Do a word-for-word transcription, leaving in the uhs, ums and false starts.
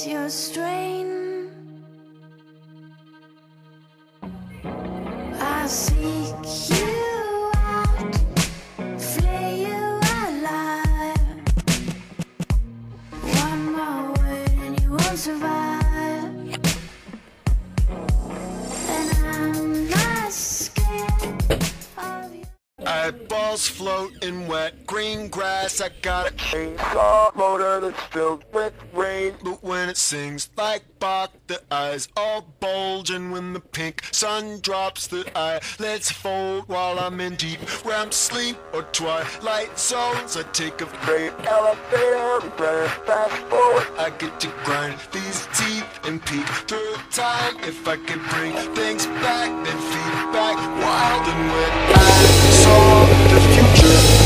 ease your strain. I seek you. Balls float in wet green grass. I got a chainsaw motor that's filled with rain. But when it sings like Bach, the eyes all bulge. And when the pink sun drops, the eyelids fold. While I'm in deep R E M sleep or twilight zones, I take a freight elevator and fast forward. I get to grind these teeth and peek through time. If I can bring things back, then feed back wild and wet. I saw the future.